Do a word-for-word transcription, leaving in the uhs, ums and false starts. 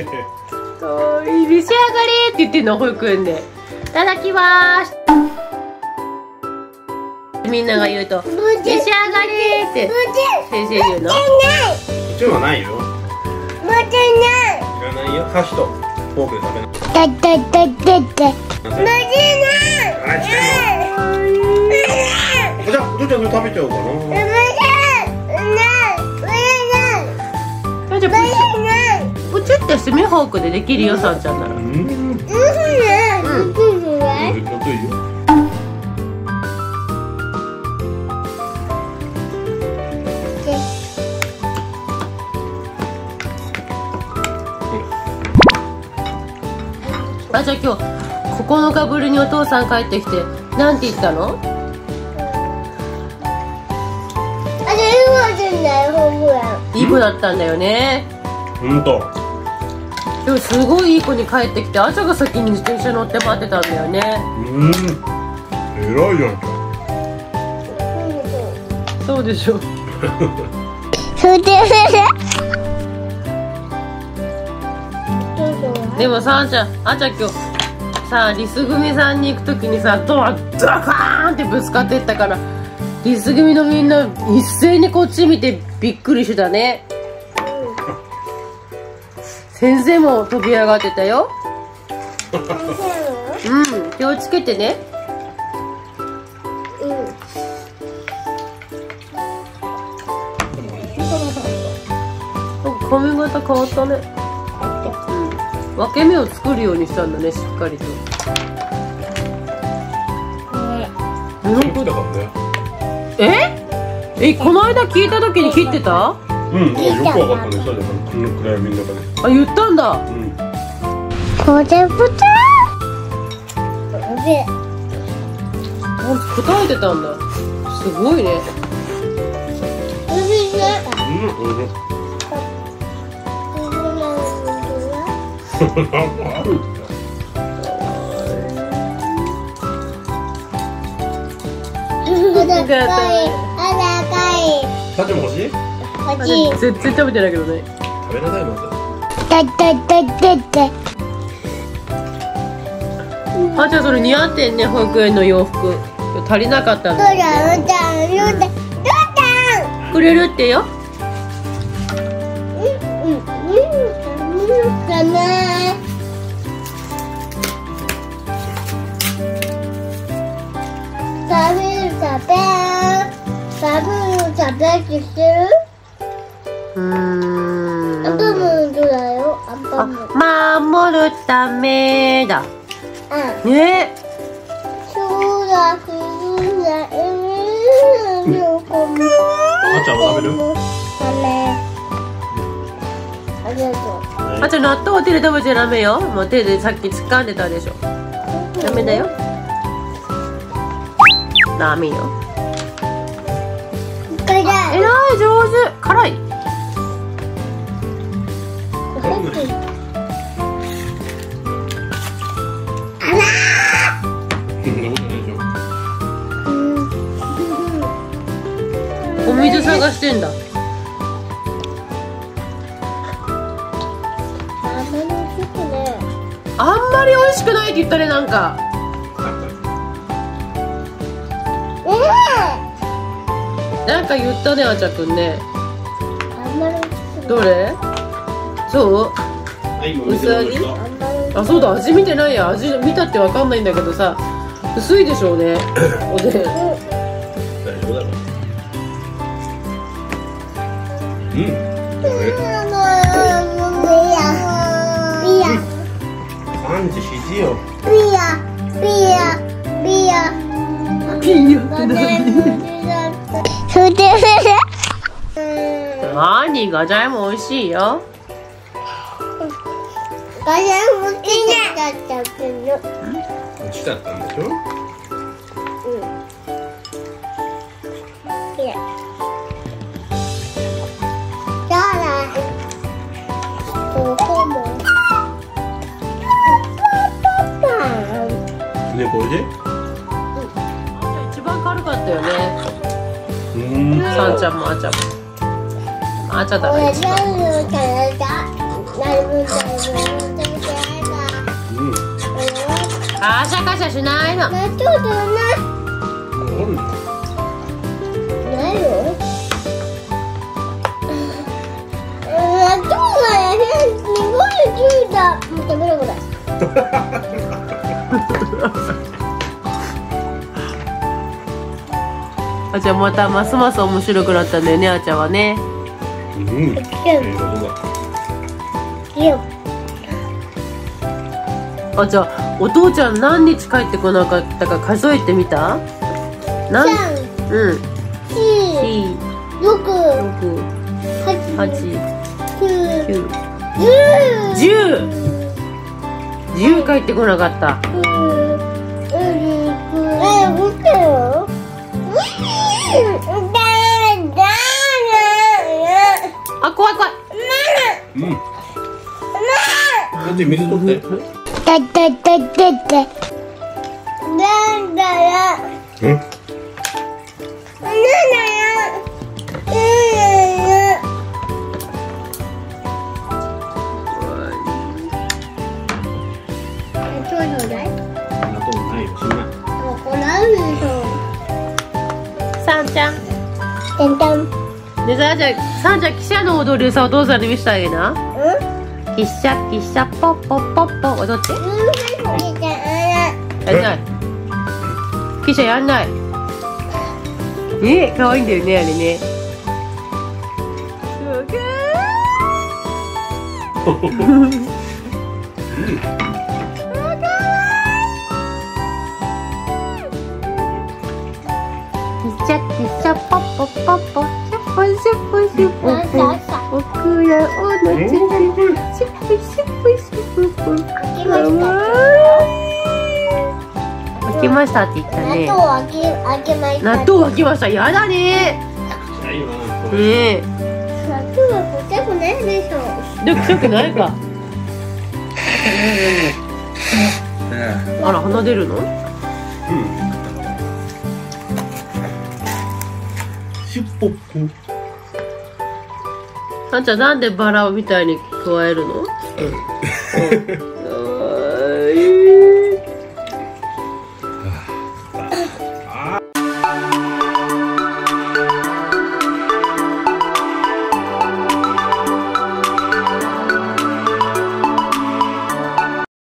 いかわいい。召し上がれって言ってんの、保育園で。いただきまーす。みんなが言うと、召し上がれって先生言うの。持ってない。こっちはないよ。持ってない。いらないよ。箸とフォークで食べない。だだだだだ。持ってない。じゃあ、どうちゃん食べちゃおうかな。プチって目フォークでできるよ、さんちゃんなら。うん。うん。あ、じゃあ今日ここのかぶりにお父さん帰ってきてなんて言ったの？あれ、いい子だよ、ホーム。いい子だったんだよね。本当。でもすごいいい子に帰ってきて、あちゃが先に自転車乗って待ってたんだよね。うん、偉いじゃん。そうでしょ。でもさあちゃん、あちゃ今日さあリス組さんに行くときにさ、ドアドカーンってぶつかってったから、リス組のみんな一斉にこっち見てびっくりしたね。先生も飛び上がってたよ。うん、気をつけてね。うん。髪型変わったね。うん。分け目を作るようにしたんだね、しっかりと。え？え、この間聞いた時に切ってた？うん、よくわかったね、そうだから、このくらいみんながね。あ、言ったんだ。うん。これぶた。で。答えてたんだ。すごいね。おいしいね。うん、おいしい。あらかい。あらかい。さても欲しい？全然食べてないけどね。食べなさい、また。だだだだだ。あーちゃん、それ似合ってんね、保育園の洋服。足りなかったんだ。どうだ、どうだ、どうだ。くれるってよ。うん、うん、うん、かな。食べる、食べる。食べる、食べる、してる。うーん、アンパンマンどうだよ。アンパンマン。あ、守るためだ。うん。ね。そうだ、くるだ。ええ、よこみ。あちゃんは食べる？ダメ。ありがとう。あちゃん、納豆を手で食べちゃダメよ。もう手でさっき掴んでたでしょ。ダメだよ。ダメよ。これだ。えらい上手。辛い。お水探してんだ。あんまり美味しくないって言ったね、なんか。なんか言ったね、あちゃくんね。どれ？そう？うさぎ？あ、そうだ、味見てないや。味見たってわかんないんだけどさ、薄いでしょうね。おでん。大丈夫だろう。うん。いや。いや。三時七よ。いや。いや。いや。ピヨって何？それ。何がじゃいも美味しいよ。ガジャン持ってきたんだけど。落ちちゃったんでしょ？うん。いや。どうだ？ここも。パパパ。ね、これで？うん。一番軽かったよね。うん。さんちゃんもあちゃんも。あちゃんだね。カシャカシャしないの。納豆と同じ。あちゃんまたますます面白くなったんだよね、あちゃんはね。うん、いいあちゃん、お父ちゃん何日帰ってこなかったか数えてみた？何？うん。四、六、八、九、十。十帰ってこなかった。あ、怖い怖い。うん。だって水取って。だだだだだ。なんだよ。ん？なんだよ。うん。サンちゃん、てんてん。で、さんちゃん、さんちゃん、汽車の踊りをさ、お父さんに見せてあげな。うん。汽車、汽車、ポッポッポッポ、踊って。うん、やんない。汽車やんない。ね、可愛いんだよね、あれね。すげー。シャッシャッポッポッポッポッシャッポシャッポシャッポッポッオクラオのチャシャッポシャッポシャッポッポッかわいい。開けましたって言ったね。納豆開けました。納豆開けました。やだねー。ねえ納豆はこっちゃくないでしょ。どっちゃくないか。あら鼻出るの？うんあんちゃん、なんでバラをみたいに加えるの？